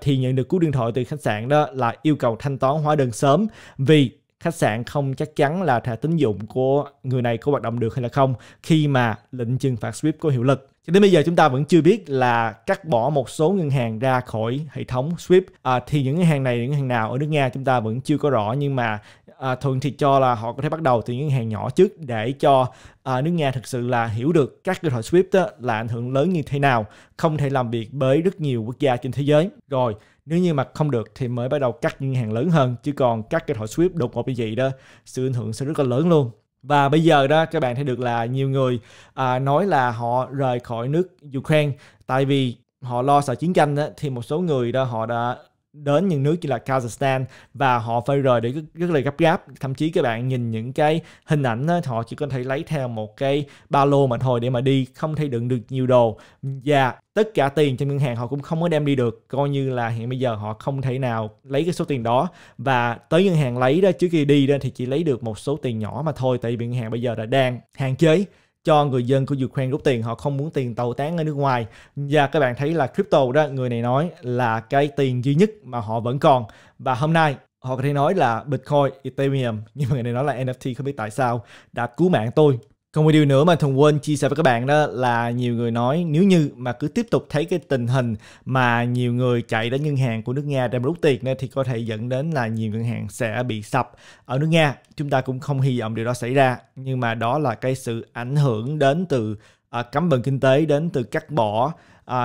thì nhận được cú điện thoại từ khách sạn đó là yêu cầu thanh toán hóa đơn sớm, vì khách sạn không chắc chắn là thẻ tín dụng của người này có hoạt động được hay là không khi mà lệnh trừng phạt SWIFT có hiệu lực. Cho đến bây giờ chúng ta vẫn chưa biết là cắt bỏ một số ngân hàng ra khỏi hệ thống SWIFT. Thì những ngân hàng này, những ngân hàng nào ở nước Nga chúng ta vẫn chưa có rõ, nhưng mà thường thì cho là họ có thể bắt đầu từ những ngân hàng nhỏ trước để cho nước Nga thực sự là hiểu được các điện thoại SWIFT đó là ảnh hưởng lớn như thế nào, không thể làm việc với rất nhiều quốc gia trên thế giới. Rồi nếu như mà không được thì mới bắt đầu cắt những ngân hàng lớn hơn, chứ còn các điện thoại SWIFT đột ngột như vậy đó, sự ảnh hưởng sẽ rất là lớn luôn. Và bây giờ đó các bạn thấy được là nhiều người nói là họ rời khỏi nước Ukraine tại vì họ lo sợ chiến tranh đó, thì một số người đó họ đã đến những nước như là Kazakhstan và họ phải rời để rất là gấp gáp. Thậm chí các bạn nhìn những cái hình ảnh đó, họ chỉ có thể lấy theo một cái ba lô mà thôi để mà đi, không thể đựng được nhiều đồ, và tất cả tiền trong ngân hàng họ cũng không có đem đi được, coi như là hiện bây giờ họ không thể nào lấy cái số tiền đó. Và tới ngân hàng lấy đó, trước khi đi đó thì chỉ lấy được một số tiền nhỏ mà thôi, tại vì ngân hàng bây giờ đã đang hạn chế cho người dân của Ukraine rút tiền, họ không muốn tiền tẩu tán ở nước ngoài. Và các bạn thấy là crypto đó, người này nói là cái tiền duy nhất mà họ vẫn còn. Và hôm nay họ có thể nói là Bitcoin, Ethereum, nhưng mà người này nói là NFT không biết tại sao đã cứu mạng tôi. Còn một điều nữa mà Thuận quên chia sẻ với các bạn đó là nhiều người nói nếu như mà cứ tiếp tục thấy cái tình hình mà nhiều người chạy đến ngân hàng của nước Nga để rút tiền thì có thể dẫn đến là nhiều ngân hàng sẽ bị sập ở nước Nga. Chúng ta cũng không hy vọng điều đó xảy ra, nhưng mà đó là cái sự ảnh hưởng đến từ cấm vận kinh tế, đến từ cắt bỏ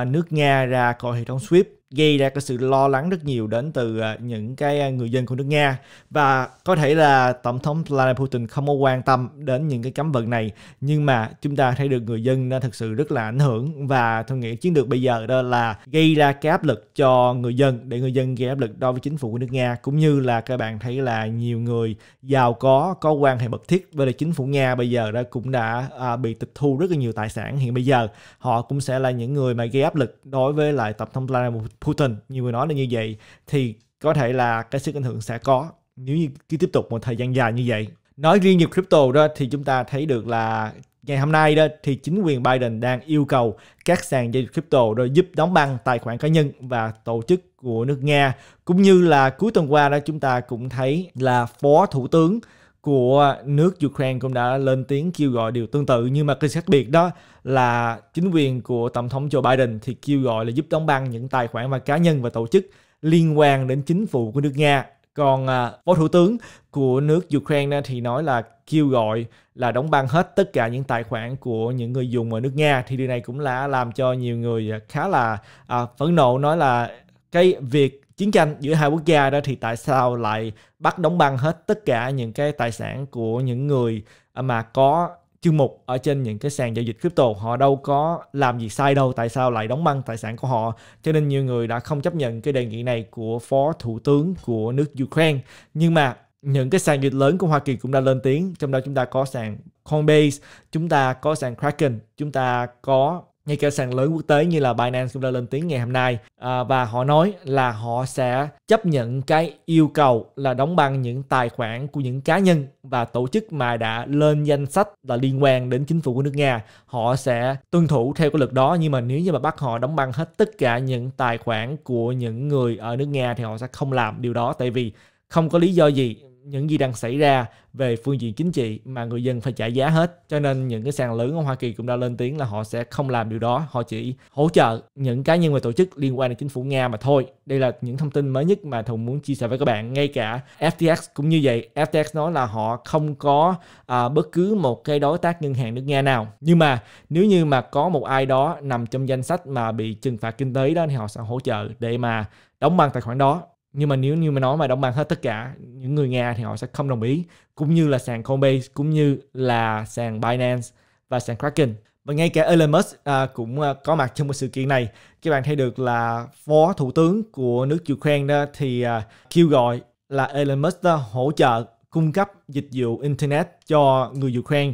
nước Nga ra khỏi hệ thống SWIFT, gây ra cái sự lo lắng rất nhiều đến từ những cái người dân của nước Nga. Và có thể là Tổng thống Vladimir Putin không có quan tâm đến những cái cấm vận này, nhưng mà chúng ta thấy được người dân đã thực sự rất là ảnh hưởng. Và tôi nghĩ chiến lược bây giờ đó là gây ra cái áp lực cho người dân, để người dân gây áp lực đối với chính phủ của nước Nga, cũng như là các bạn thấy là nhiều người giàu có quan hệ mật thiết với chính phủ Nga bây giờ đã cũng đã bị tịch thu rất là nhiều tài sản. Hiện bây giờ họ cũng sẽ là những người mà gây áp lực đối với lại Tổng thống Vladimir Putin, nhiều người nói là như vậy, thì có thể là cái sức ảnh hưởng sẽ có nếu như cứ tiếp tục một thời gian dài như vậy. Nói riêng về crypto đó thì chúng ta thấy được là ngày hôm nay đó thì chính quyền Biden đang yêu cầu các sàn giao dịch crypto rồi giúp đóng băng tài khoản cá nhân và tổ chức của nước Nga. Cũng như là cuối tuần qua đó chúng ta cũng thấy là phó thủ tướng của nước Ukraine cũng đã lên tiếng kêu gọi điều tương tự, nhưng mà cái khác biệt đó là chính quyền của Tổng thống Joe Biden thì kêu gọi là giúp đóng băng những tài khoản và cá nhân và tổ chức liên quan đến chính phủ của nước Nga. Còn phó thủ tướng của nước Ukraine thì nói là kêu gọi là đóng băng hết tất cả những tài khoản của những người dùng ở nước Nga. Thì điều này cũng là làm cho nhiều người khá là phẫn nộ, nói là cái việc chiến tranh giữa hai quốc gia đó thì tại sao lại bắt đóng băng hết tất cả những cái tài sản của những người mà có chương mục ở trên những cái sàn giao dịch crypto, họ đâu có làm gì sai đâu, tại sao lại đóng băng tài sản của họ. Cho nên nhiều người đã không chấp nhận cái đề nghị này của phó thủ tướng của nước Ukraine. Nhưng mà những cái sàn giao dịch lớn của Hoa Kỳ cũng đã lên tiếng, trong đó chúng ta có sàn Coinbase, chúng ta có sàn Kraken, chúng ta có ngay cả sàn lớn quốc tế như là Binance cũng đã lên tiếng ngày hôm nay, và họ nói là họ sẽ chấp nhận cái yêu cầu là đóng băng những tài khoản của những cá nhân và tổ chức mà đã lên danh sách là liên quan đến chính phủ của nước Nga. Họ sẽ tuân thủ theo cái luật đó, nhưng mà nếu như mà bắt họ đóng băng hết tất cả những tài khoản của những người ở nước Nga thì họ sẽ không làm điều đó, tại vì không có lý do gì những gì đang xảy ra về phương diện chính trị mà người dân phải trả giá hết. Cho nên những cái sàn lớn ở Hoa Kỳ cũng đã lên tiếng là họ sẽ không làm điều đó, họ chỉ hỗ trợ những cá nhân và tổ chức liên quan đến chính phủ Nga mà thôi. Đây là những thông tin mới nhất mà Thuận muốn chia sẻ với các bạn. Ngay cả FTX cũng như vậy, FTX nói là họ không có bất cứ một cái đối tác ngân hàng nước Nga nào. Nhưng mà nếu như mà có một ai đó nằm trong danh sách mà bị trừng phạt kinh tế đó thì họ sẽ hỗ trợ để mà đóng băng tài khoản đó. Nhưng mà nếu như mà nói mà đóng băng hết tất cả những người Nga thì họ sẽ không đồng ý, cũng như là sàn Coinbase, cũng như là sàn Binance và sàn Kraken. Và ngay cả Elon Musk cũng có mặt trong một sự kiện này. Các bạn thấy được là phó thủ tướng của nước Ukraine đó thì kêu gọi là Elon Musk đó hỗ trợ cung cấp dịch vụ Internet cho người Ukraine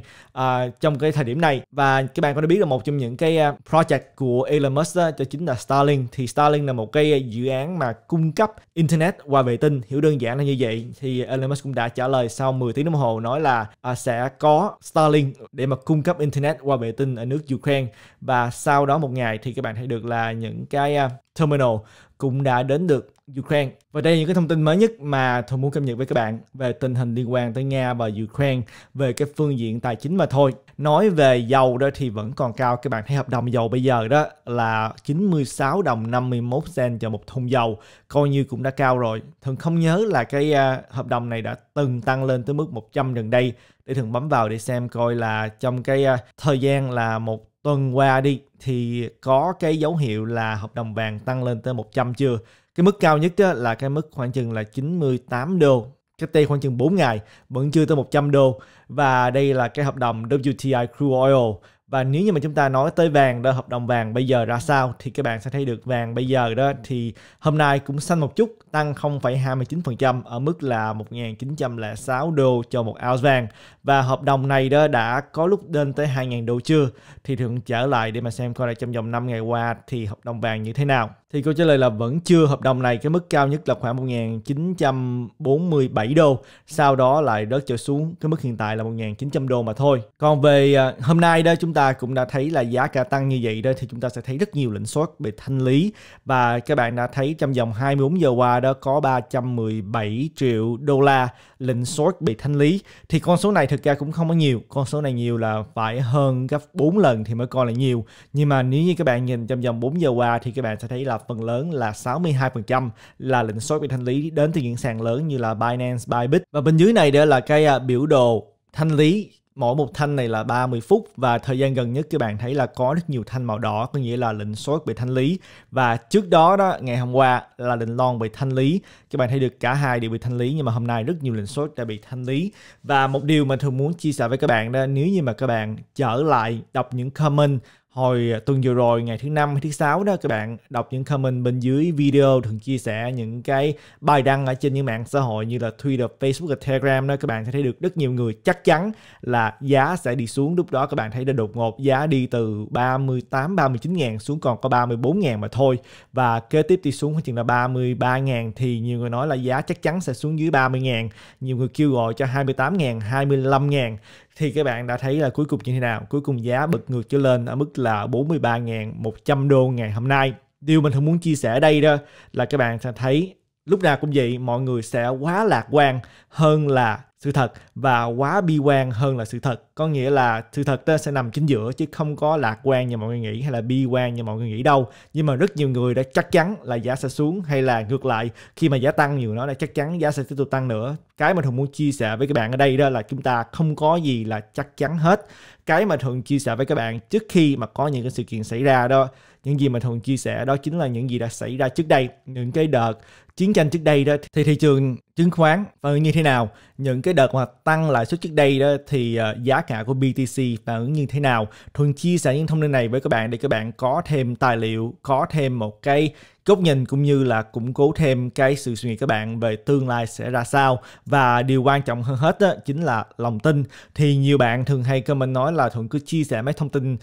trong cái thời điểm này. Và các bạn có thể biết là một trong những cái project của Elon Musk đó, cho chính là Starlink. Thì Starlink là một cái dự án mà cung cấp Internet qua vệ tinh, hiểu đơn giản là như vậy. Thì Elon Musk cũng đã trả lời sau 10 tiếng đồng hồ nói là sẽ có Starlink để mà cung cấp Internet qua vệ tinh ở nước Ukraine. Và sau đó một ngày thì các bạn thấy được là những cái terminal cũng đã đến được Ukraine. Và đây là những cái thông tin mới nhất mà Thuận muốn cập nhật với các bạn về tình hình liên quan tới Nga và Ukraine về cái phương diện tài chính mà thôi. Nói về dầu đó thì vẫn còn cao. Các bạn thấy hợp đồng dầu bây giờ đó là 96 đồng 51 cent cho một thùng dầu, coi như cũng đã cao rồi. Thuận không nhớ là cái hợp đồng này đã từng tăng lên tới mức 100 gần đây. Để Thuận bấm vào để xem coi là trong cái thời gian là một tuần qua đi thì có cái dấu hiệu là hợp đồng vàng tăng lên tới 100 chưa. Cái mức cao nhất đó là cái mức khoảng chừng là 98 đô. Cách đây khoảng chừng 4 ngày vẫn chưa tới 100 đô. Và đây là cái hợp đồng WTI Crude Oil. Và nếu như mà chúng ta nói tới vàng đó, hợp đồng vàng bây giờ ra sao thì các bạn sẽ thấy được vàng bây giờ đó thì hôm nay cũng xanh một chút, tăng 0,29% ở mức là 1.906 đô cho một ounce vàng. Và hợp đồng này đó đã có lúc lên tới 2.000 đô chưa. Thì thường trở lại để mà xem coi là trong vòng 5 ngày qua thì hợp đồng vàng như thế nào. Thì câu trả lời là vẫn chưa. Hợp đồng này cái mức cao nhất là khoảng 1947 đô, sau đó lại rớt trở xuống cái mức hiện tại là 1900 đô mà thôi. Còn về hôm nay đó chúng ta cũng đã thấy là giá cả tăng như vậy đó thì chúng ta sẽ thấy rất nhiều lệnh short bị thanh lý. Và các bạn đã thấy trong vòng 24 giờ qua đó có 317 triệu đô la lệnh short bị thanh lý. Thì con số này thực ra cũng không có nhiều, con số này nhiều là phải hơn gấp 4 lần thì mới coi là nhiều. Nhưng mà nếu như các bạn nhìn trong vòng 4 giờ qua thì các bạn sẽ thấy là phần lớn là 62% là lệnh short bị thanh lý đến từ những sàn lớn như là Binance, Bybit. Và bên dưới này đó là cái biểu đồ thanh lý. Mỗi một thanh này là 30 phút và thời gian gần nhất các bạn thấy là có rất nhiều thanh màu đỏ, có nghĩa là lệnh short bị thanh lý. Và trước đó đó ngày hôm qua là lệnh long bị thanh lý. Các bạn thấy được cả hai đều bị thanh lý, nhưng mà hôm nay rất nhiều lệnh short đã bị thanh lý. Và một điều mà Thuận muốn chia sẻ với các bạn đó, nếu như mà các bạn trở lại đọc những comment hồi tuần vừa rồi ngày thứ Năm hay thứ Sáu đó, các bạn đọc những comment bên dưới video thường chia sẻ những cái bài đăng ở trên những mạng xã hội như là Twitter, Facebook và Telegram đó, các bạn sẽ thấy được rất nhiều người chắc chắn là giá sẽ đi xuống. Lúc đó các bạn thấy đã đột ngột giá đi từ 39.000 xuống còn có 34.000 mà thôi, và kế tiếp đi xuống khoảng chừng là 33.000 thì nhiều người nói là giá chắc chắn sẽ xuống dưới 30.000, nhiều người kêu gọi cho 28.000, 25.000. Thì các bạn đã thấy là cuối cùng như thế nào? Cuối cùng giá bật ngược trở lên ở mức là 43.100 đô ngày hôm nay. Điều mình thường muốn chia sẻ ở đây đó là các bạn sẽ thấy lúc nào cũng vậy, mọi người sẽ quá lạc quan hơn là sự thật và quá bi quan hơn là sự thật. Có nghĩa là sự thật đó sẽ nằm chính giữa chứ không có lạc quan như mọi người nghĩ hay là bi quan như mọi người nghĩ đâu. Nhưng mà rất nhiều người đã chắc chắn là giá sẽ xuống, hay là ngược lại khi mà giá tăng nhiều nó đã chắc chắn giá sẽ tiếp tục tăng nữa. Cái mà thường muốn chia sẻ với các bạn ở đây đó là chúng ta không có gì là chắc chắn hết. Cái mà thường chia sẻ với các bạn trước khi mà có những cái sự kiện xảy ra đó, những gì mà thường chia sẻ đó chính là những gì đã xảy ra trước đây, những cái đợt chiến tranh trước đây đó thì thị trường chứng khoán phản ứng như thế nào, những cái đợt mà tăng lãi suất trước đây đó thì giá cả của BTC phản ứng như thế nào. Thường chia sẻ những thông tin này với các bạn để các bạn có thêm tài liệu, có thêm một cái góc nhìn cũng như là củng cố thêm cái sự suy nghĩ các bạn về tương lai sẽ ra sao. Và điều quan trọng hơn hết đó, chính là lòng tin. Thì nhiều bạn thường hay comment nói là Thuận cứ chia sẻ mấy thông tin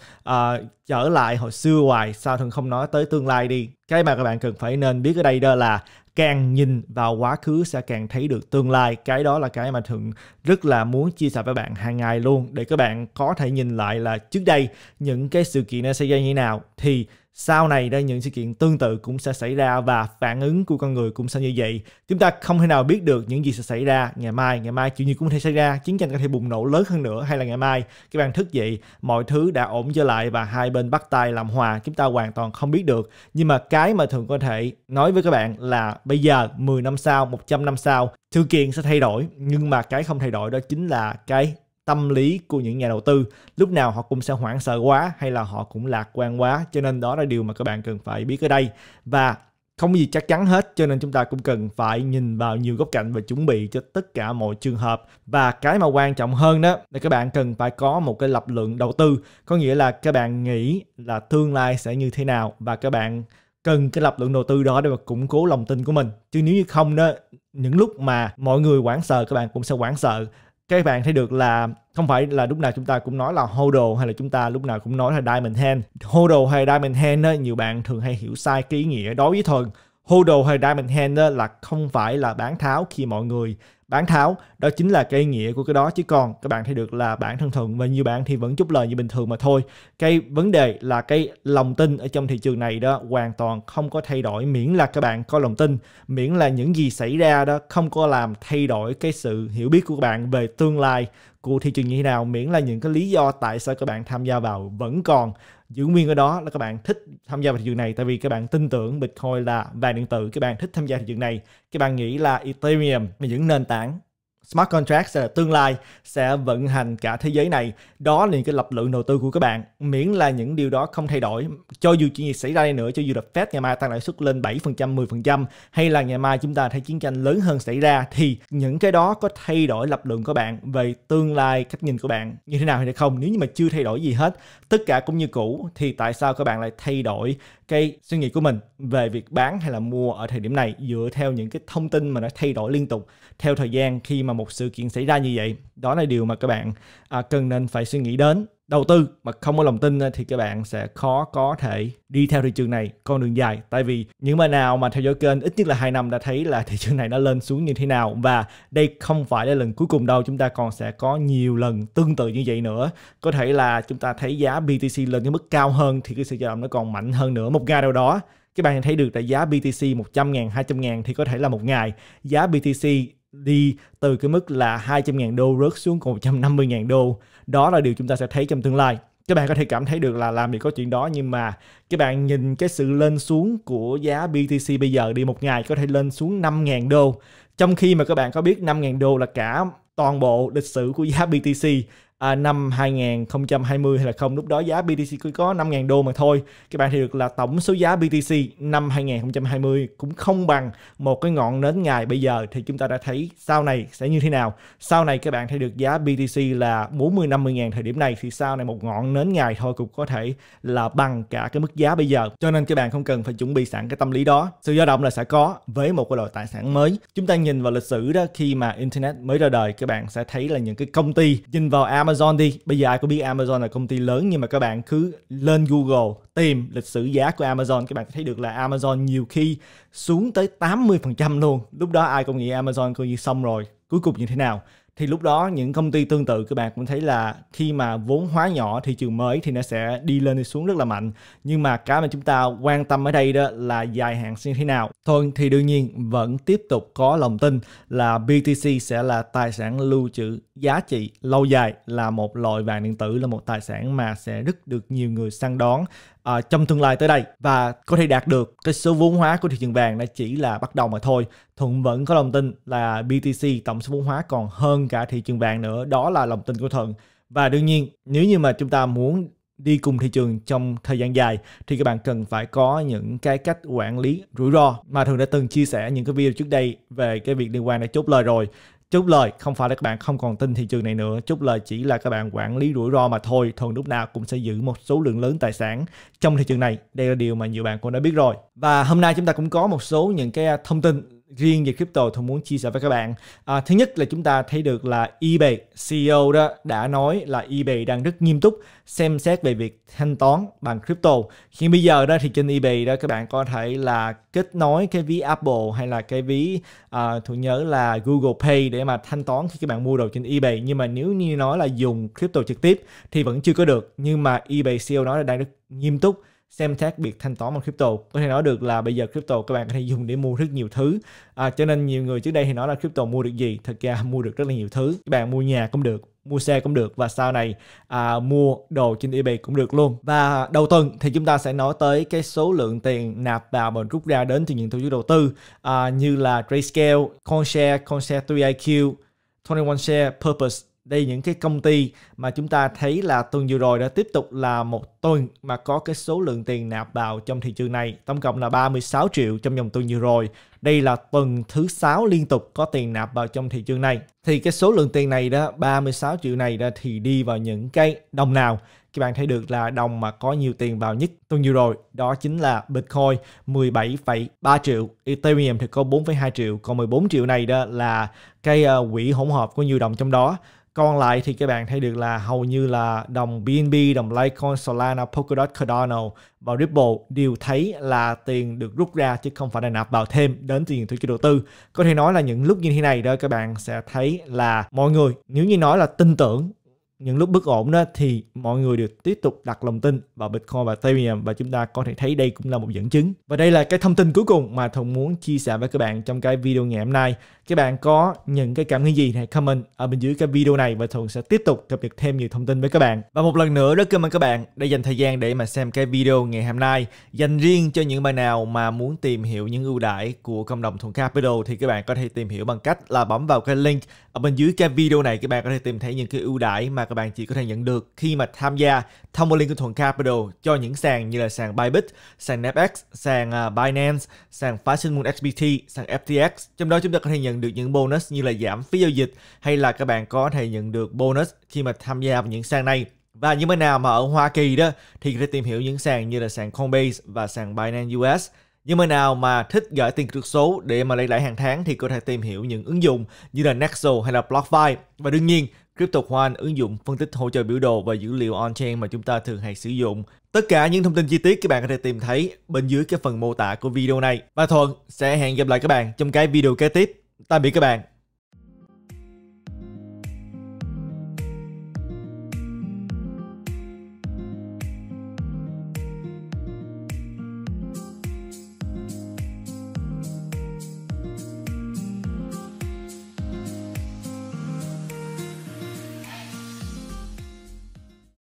trở lại hồi xưa hoài, sao Thuận không nói tới tương lai đi. Cái mà các bạn cần phải nên biết ở đây đó là càng nhìn vào quá khứ sẽ càng thấy được tương lai. Cái đó là cái mà Thuận rất là muốn chia sẻ với bạn hàng ngày luôn, để các bạn có thể nhìn lại là trước đây những cái sự kiện nó xảy ra như thế nào thì sau này đây những sự kiện tương tự cũng sẽ xảy ra, và phản ứng của con người cũng sẽ như vậy. Chúng ta không thể nào biết được những gì sẽ xảy ra ngày mai chuyện gì cũng có thể xảy ra, chiến tranh có thể bùng nổ lớn hơn nữa, hay là ngày mai các bạn thức dậy mọi thứ đã ổn trở lại và hai bên bắt tay làm hòa, chúng ta hoàn toàn không biết được. Nhưng mà cái mà Thường có thể nói với các bạn là bây giờ 10 năm sau, 100 năm sau sự kiện sẽ thay đổi, nhưng mà cái không thay đổi đó chính là cái tâm lý của những nhà đầu tư. Lúc nào họ cũng sẽ hoảng sợ quá hay là họ cũng lạc quan quá, cho nên đó là điều mà các bạn cần phải biết ở đây. Và không có gì chắc chắn hết, cho nên chúng ta cũng cần phải nhìn vào nhiều góc cạnh và chuẩn bị cho tất cả mọi trường hợp. Và cái mà quan trọng hơn đó là các bạn cần phải có một cái lập luận đầu tư, có nghĩa là các bạn nghĩ là tương lai sẽ như thế nào và các bạn cần cái lập luận đầu tư đó để mà củng cố lòng tin của mình. Chứ nếu như không đó, những lúc mà mọi người hoảng sợ các bạn cũng sẽ hoảng sợ. Các bạn thấy được là không phải là lúc nào chúng ta cũng nói là HODL hay là chúng ta lúc nào cũng nói là Diamond Hand. HODL hay Diamond Hand đó, nhiều bạn thường hay hiểu sai cái ý nghĩa. Đối với Thuận, HODL hay Diamond Hand đó là không phải là bán tháo khi mọi người bán tháo, đó chính là cái ý nghĩa của cái đó. Chứ còn các bạn thấy được là bản thân Thuận và nhiều bạn thì vẫn chốt lời như bình thường mà thôi. Cái vấn đề là cái lòng tin ở trong thị trường này đó hoàn toàn không có thay đổi, miễn là các bạn có lòng tin, miễn là những gì xảy ra đó không có làm thay đổi cái sự hiểu biết của các bạn về tương lai của thị trường như thế nào, miễn là những cái lý do tại sao các bạn tham gia vào vẫn còn giữ nguyên ở đó, là các bạn thích tham gia vào thị trường này tại vì các bạn tin tưởng Bitcoin là vàng điện tử, các bạn thích tham gia thị trường này, các bạn nghĩ là Ethereum và những nền tảng smart contract sẽ là tương lai, sẽ vận hành cả thế giới này. Đó là những cái lập luận đầu tư của các bạn, miễn là những điều đó không thay đổi. Cho dù chuyện gì xảy ra đây nữa, cho dù là Fed ngày mai tăng lãi suất lên 7%, 10%, hay là ngày mai chúng ta thấy chiến tranh lớn hơn xảy ra, thì những cái đó có thay đổi lập luận của bạn về tương lai, cách nhìn của bạn như thế nào hay không. Nếu như mà chưa thay đổi gì hết, tất cả cũng như cũ, thì tại sao các bạn lại thay đổi cái suy nghĩ của mình về việc bán hay là mua ở thời điểm này dựa theo những cái thông tin mà nó thay đổi liên tục theo thời gian khi mà một sự kiện xảy ra như vậy? Đó là điều mà các bạn cần nên phải suy nghĩ đến. Đầu tư mà không có lòng tin thì các bạn sẽ khó có thể đi theo thị trường này con đường dài, tại vì những bạn nào mà theo dõi kênh ít nhất là 2 năm đã thấy là thị trường này nó lên xuống như thế nào, và đây không phải là lần cuối cùng đâu, chúng ta còn sẽ có nhiều lần tương tự như vậy nữa. Có thể là chúng ta thấy giá BTC lên cái mức cao hơn thì cái sự dao động nó còn mạnh hơn nữa. Một ngày đâu đó các bạn thấy được là giá BTC 100.000, 200.000 thì có thể là một ngày giá BTC đi từ cái mức là 200.000 đô rớt xuống còn 150.000 đô. Đó là điều chúng ta sẽ thấy trong tương lai. Các bạn có thể cảm thấy được là làm gì có chuyện đó, nhưng mà các bạn nhìn cái sự lên xuống của giá BTC bây giờ đi, một ngày có thể lên xuống 5.000 đô. Trong khi mà các bạn có biết 5.000 đô là cả toàn bộ lịch sử của giá BTC năm 2020 hay là không. Lúc đó giá BTC có 5.000 đô mà thôi. Các bạn thì được là tổng số giá BTC năm 2020 cũng không bằng một cái ngọn nến ngày bây giờ. Thì chúng ta đã thấy sau này sẽ như thế nào. Sau này các bạn thấy được giá BTC là 40-50.000 thời điểm này, thì sau này một ngọn nến ngày thôi cũng có thể là bằng cả cái mức giá bây giờ. Cho nên các bạn không cần phải chuẩn bị sẵn cái tâm lý đó. Sự dao động là sẽ có với một cái loại tài sản mới. Chúng ta nhìn vào lịch sử đó, khi mà Internet mới ra đời, các bạn sẽ thấy là những cái công ty, nhìn vào Amazon đi, bây giờ ai cũng biết Amazon là công ty lớn, nhưng mà các bạn cứ lên Google tìm lịch sử giá của Amazon, các bạn thấy được là Amazon nhiều khi xuống tới 80% luôn. Lúc đó ai cũng nghĩ Amazon coi như xong rồi, cuối cùng như thế nào? Thì lúc đó những công ty tương tự các bạn cũng thấy là khi mà vốn hóa nhỏ thị trường mới thì nó sẽ đi lên đi xuống rất là mạnh. Nhưng mà cái mà chúng ta quan tâm ở đây đó là dài hạn như thế nào. Thôi thì đương nhiên vẫn tiếp tục có lòng tin là BTC sẽ là tài sản lưu trữ giá trị lâu dài, là một loại vàng điện tử, là một tài sản mà sẽ rất được nhiều người săn đón trong tương lai tới đây, và có thể đạt được cái số vốn hóa của thị trường vàng đã chỉ là bắt đầu mà thôi. Thuận vẫn có lòng tin là BTC tổng số vốn hóa còn hơn cả thị trường vàng nữa, đó là lòng tin của Thuận. Và đương nhiên nếu như mà chúng ta muốn đi cùng thị trường trong thời gian dài thì các bạn cần phải có những cái cách quản lý rủi ro mà Thuận đã từng chia sẻ những cái video trước đây về cái việc liên quan đến chốt lời rồi. Chốt lời không phải là các bạn không còn tin thị trường này nữa, chốt lời chỉ là các bạn quản lý rủi ro mà thôi. Thuận lúc nào cũng sẽ giữ một số lượng lớn tài sản trong thị trường này, đây là điều mà nhiều bạn cũng đã biết rồi. Và hôm nay chúng ta cũng có một số những cái thông tin riêng về crypto Thuận muốn chia sẻ với các bạn. Thứ nhất là chúng ta thấy được là eBay, CEO đó đã nói là eBay đang rất nghiêm túc xem xét về việc thanh toán bằng crypto. Khi bây giờ đó thì trên eBay đó các bạn có thể là kết nối cái ví Apple hay là cái ví Thuận nhớ là Google Pay để mà thanh toán khi các bạn mua đồ trên eBay. Nhưng mà nếu như nói là dùng crypto trực tiếp thì vẫn chưa có được. Nhưng mà eBay CEO nói là đang rất nghiêm túc xem xét việc thanh toán bằng crypto. Có thể nói được là bây giờ crypto các bạn có thể dùng để mua rất nhiều thứ. Cho nên nhiều người trước đây thì nói là crypto mua được gì? Thật ra mua được rất là nhiều thứ. Các bạn mua nhà cũng được, mua xe cũng được, và sau này mua đồ trên eBay cũng được luôn. Và đầu tuần thì chúng ta sẽ nói tới cái số lượng tiền nạp vào và rút ra đến từ những tổ chức đầu tư như là Grayscale, CoinShare, CoinShare 3IQ, 21Share, Purpose. Đây những cái công ty mà chúng ta thấy là tuần vừa rồi đã tiếp tục là một tuần mà có cái số lượng tiền nạp vào trong thị trường này. Tổng cộng là 36 triệu trong vòng tuần vừa rồi. Đây là tuần thứ 6 liên tục có tiền nạp vào trong thị trường này. Thì cái số lượng tiền này đó, 36 triệu này đó thì đi vào những cái đồng nào? Các bạn thấy được là đồng mà có nhiều tiền vào nhất tuần vừa rồi đó chính là Bitcoin 17,3 triệu, Ethereum thì có 4,2 triệu, còn 14 triệu này đó là cái quỹ hỗn hợp của nhiều đồng trong đó. Còn lại thì các bạn thấy được là hầu như là đồng BNB, đồng Litecoin, Solana, Polkadot, Cardano và Ripple đều thấy là tiền được rút ra chứ không phải là nạp vào thêm đến từ những tổ chức đầu tư. Có thể nói là những lúc như thế này đó các bạn sẽ thấy là mọi người nếu như nói là tin tưởng những lúc bất ổn đó thì mọi người đều tiếp tục đặt lòng tin vào Bitcoin và Ethereum, và chúng ta có thể thấy đây cũng là một dẫn chứng. Và đây là cái thông tin cuối cùng mà Thuận muốn chia sẻ với các bạn trong cái video ngày hôm nay. Các bạn có những cái cảm nghĩ gì hãy comment ở bên dưới cái video này và Thuận sẽ tiếp tục cập nhật thêm nhiều thông tin với các bạn. Và một lần nữa rất cảm ơn các bạn đã dành thời gian để mà xem cái video ngày hôm nay. Dành riêng cho những bạn nào mà muốn tìm hiểu những ưu đãi của cộng đồng Thuận Capital thì các bạn có thể tìm hiểu bằng cách là bấm vào cái link ở bên dưới cái video này. Các bạn có thể tìm thấy những cái ưu đãi mà các bạn chỉ có thể nhận được khi mà tham gia thông qua link của Thuận Capital cho những sàn như là sàn Bybit, sàn Netflix, sàn Binance, sàn Fashion Moon XBT, sàn FTX. Trong đó chúng ta có thể nhận được những bonus như là giảm phí giao dịch, hay là các bạn có thể nhận được bonus khi mà tham gia vào những sàn này. Và những bên nào mà ở Hoa Kỳ đó thì có thể tìm hiểu những sàn như là sàn Coinbase và sàn Binance US. Những bên nào mà thích gửi tiền kỹ thuật số để mà lấy lãi hàng tháng thì có thể tìm hiểu những ứng dụng như là Nexo hay là BlockFi. Và đương nhiên CryptoCoin, ứng dụng phân tích hỗ trợ biểu đồ và dữ liệu on-chain mà chúng ta thường hay sử dụng. Tất cả những thông tin chi tiết các bạn có thể tìm thấy bên dưới cái phần mô tả của video này. Và Thuận sẽ hẹn gặp lại các bạn trong cái video kế tiếp. Tạm biệt các bạn.